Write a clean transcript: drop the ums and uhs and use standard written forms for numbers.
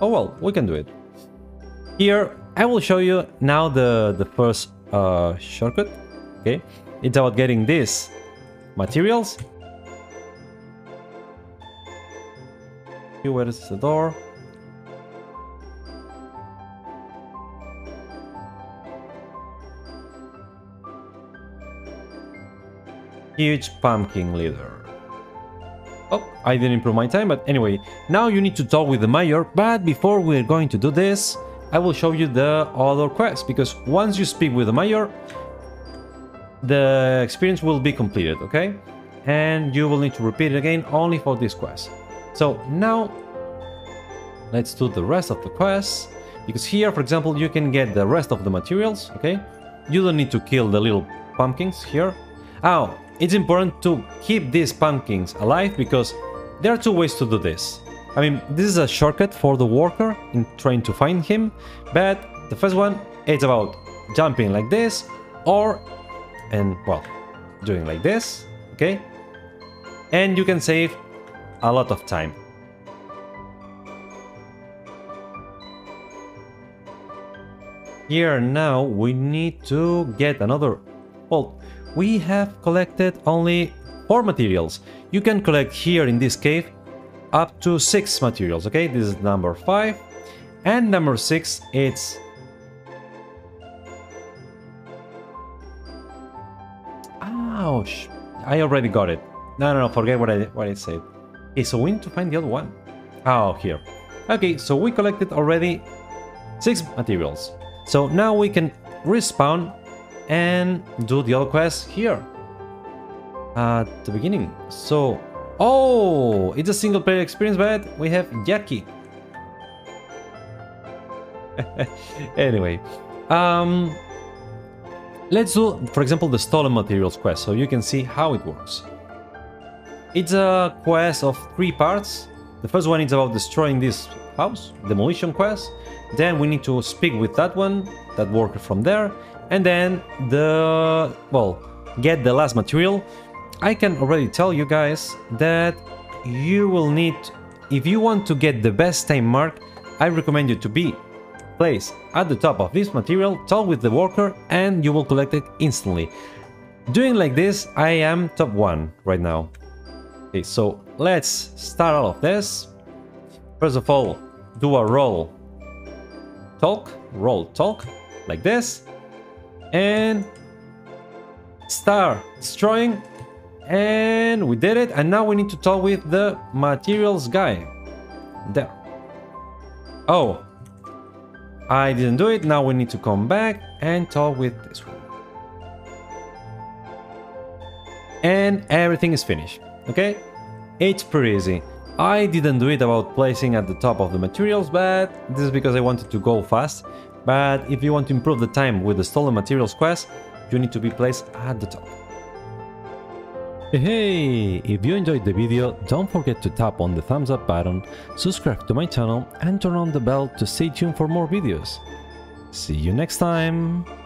Oh well, we can do it. Here, I will show you now the first shortcut. Okay, it's about getting these materials. Where is the door? Huge pumpkin leader. Oh, I didn't improve my time, but anyway, now you need to talk with the mayor, but before we're going to do this, I will show you the other quest, because once you speak with the mayor, the experience will be completed, okay? And you will need to repeat it again only for this quest. So now, let's do the rest of the quests, because here, for example, you can get the rest of the materials, okay? You don't need to kill the little pumpkins here. Oh, it's important to keep these pumpkins alive, because there are two ways to do this. I mean, this is a shortcut for the worker in trying to find him, but the first one, it's about jumping like this, or, and well, doing like this, okay? And you can save a lot of time. Here now we need to get another, well, we have collected only 4 materials. You can collect here in this cave up to 6 materials, okay? This is number 5. And number 6, it's... ouch! I already got it. No, forget what I said. Okay, so we need to find the other one. Oh, here. Okay, so we collected already 6 materials. So now we can respawn and do the other quest here at the beginning. So, oh, it's a single player experience, but we have Jackie. Anyway, let's do, for example, the stolen materials quest, so you can see how it works. It's a quest of 3 parts. The first one is about destroying this house, demolition quest. Then we need to speak with that one, that worker from there. And then the, well, get the last material. I can already tell you guys that you will need, if you want to get the best time mark, I recommend you to be placed at the top of this material, talk with the worker, and you will collect it instantly. Doing like this, I am top 1 right now. Okay, so let's start all of this. First of all, do a roll talk, like this. And start destroying, and we did it. And now we need to talk with the materials guy there. Oh, I didn't do it. Now we need to come back and talk with this one, and everything is finished. Okay, it's pretty easy. I didn't do it about placing at the top of the materials, but this is because I wanted to go fast. But if you want to improve the time with the stolen materials quest, you need to be placed at the top. Hey, if you enjoyed the video, don't forget to tap on the thumbs up button, subscribe to my channel and turn on the bell to stay tuned for more videos. See you next time!